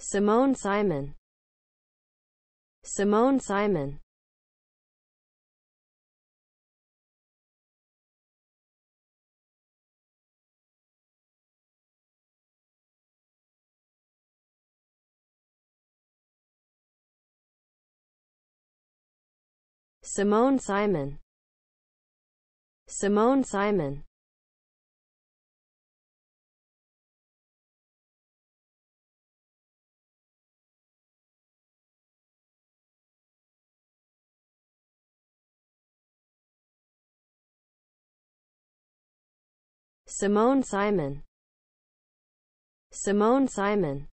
Simone Simon. Simone Simon. Simone Simon. Simone Simon. Simone Simon. Simone Simon.